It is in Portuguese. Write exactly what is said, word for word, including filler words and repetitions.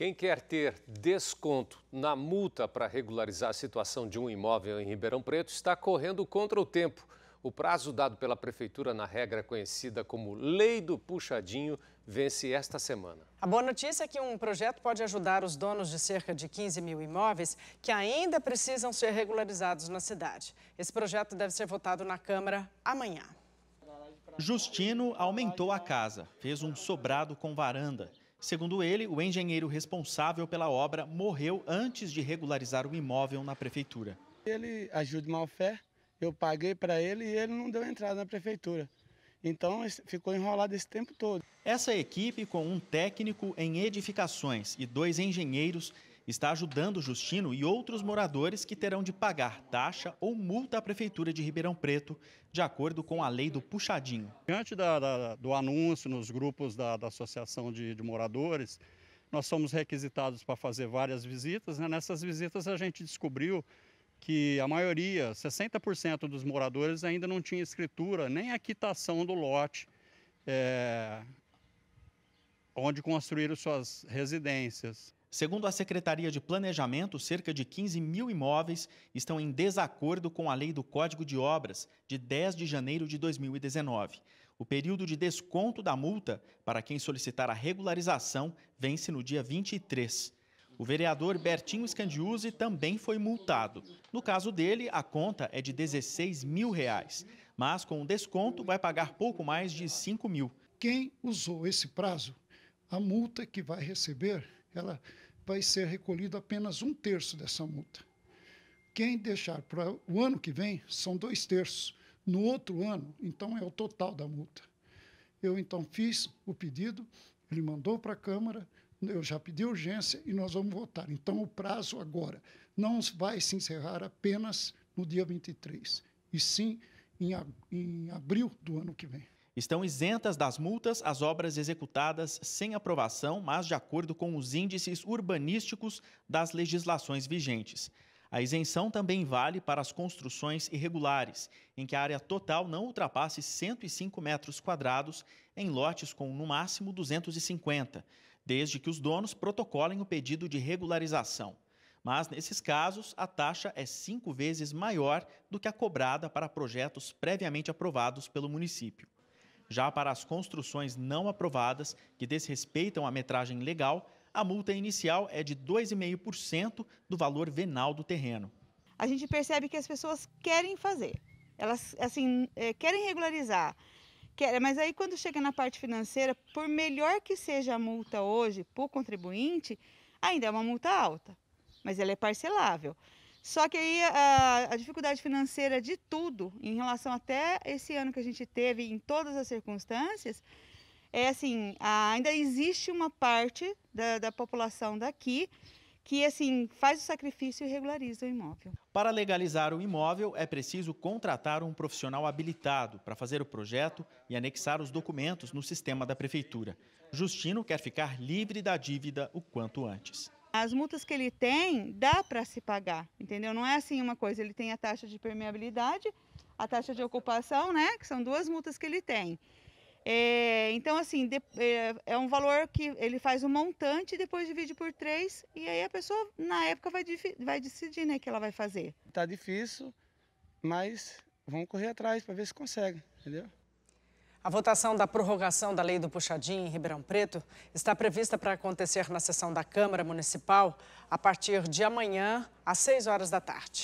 Quem quer ter desconto na multa para regularizar a situação de um imóvel em Ribeirão Preto está correndo contra o tempo. O prazo dado pela Prefeitura na regra conhecida como Lei do Puxadinho vence esta semana. A boa notícia é que um projeto pode ajudar os donos de cerca de quinze mil imóveis que ainda precisam ser regularizados na cidade. Esse projeto deve ser votado na Câmara amanhã. Justino aumentou a casa, fez um sobrado com varanda. Segundo ele, o engenheiro responsável pela obra morreu antes de regularizar o imóvel na prefeitura. Ele agiu de má fé, eu paguei para ele e ele não deu entrada na prefeitura. Então ficou enrolado esse tempo todo. Essa equipe, com um técnico em edificações e dois engenheiros, está ajudando Justino e outros moradores que terão de pagar taxa ou multa à Prefeitura de Ribeirão Preto, de acordo com a lei do Puxadinho. Diante da, da, do anúncio nos grupos da, da Associação de, de Moradores, nós somos requisitados para fazer várias visitas, né? Nessas visitas a gente descobriu que a maioria, sessenta por cento dos moradores, ainda não tinha escritura, nem a quitação do lote é, onde construíram suas residências. Segundo a Secretaria de Planejamento, cerca de quinze mil imóveis estão em desacordo com a Lei do Código de Obras, de dez de janeiro de dois mil e dezenove. O período de desconto da multa para quem solicitar a regularização vence no dia vinte e três. O vereador Bertinho Scandiuzi também foi multado. No caso dele, a conta é de dezesseis mil reais, mas com o desconto vai pagar pouco mais de cinco mil. Quem usou esse prazo, a multa que vai receber, ela vai ser recolhida apenas um terço dessa multa. Quem deixar para o ano que vem, são dois terços. No outro ano, então, é o total da multa. Eu, então, fiz o pedido, ele mandou para a Câmara, eu já pedi urgência e nós vamos votar. Então, o prazo agora não vai se encerrar apenas no dia vinte e três, e sim em, em abril do ano que vem. Estão isentas das multas as obras executadas sem aprovação, mas de acordo com os índices urbanísticos das legislações vigentes. A isenção também vale para as construções irregulares, em que a área total não ultrapasse cento e cinco metros quadrados em lotes com, no máximo, duzentos e cinquenta, desde que os donos protocolem o pedido de regularização. Mas, nesses casos, a taxa é cinco vezes maior do que a cobrada para projetos previamente aprovados pelo município. Já para as construções não aprovadas, que desrespeitam a metragem legal, a multa inicial é de dois vírgula cinco por cento do valor venal do terreno. A gente percebe que as pessoas querem fazer, elas assim, é, querem regularizar, quer, mas aí quando chega na parte financeira, por melhor que seja a multa hoje para o contribuinte, ainda é uma multa alta, mas ela é parcelável. Só que aí a, a dificuldade financeira de tudo, em relação até esse ano que a gente teve, em todas as circunstâncias, é assim, a, ainda existe uma parte da, da população daqui que assim, faz o sacrifício e regulariza o imóvel. Para legalizar o imóvel, é preciso contratar um profissional habilitado para fazer o projeto e anexar os documentos no sistema da prefeitura. Justino quer ficar livre da dívida o quanto antes. As multas que ele tem, dá para se pagar, entendeu? Não é assim uma coisa, ele tem a taxa de permeabilidade, a taxa de ocupação, né? Que são duas multas que ele tem. É, então, assim, de, é, é um valor que ele faz um montante, depois divide por três, e aí a pessoa, na época, vai, vai decidir, né, que ela vai fazer. Tá difícil, mas vamos correr atrás para ver se consegue, entendeu? A votação da prorrogação da Lei do Puxadinho em Ribeirão Preto está prevista para acontecer na sessão da Câmara Municipal a partir de amanhã, às seis horas da tarde.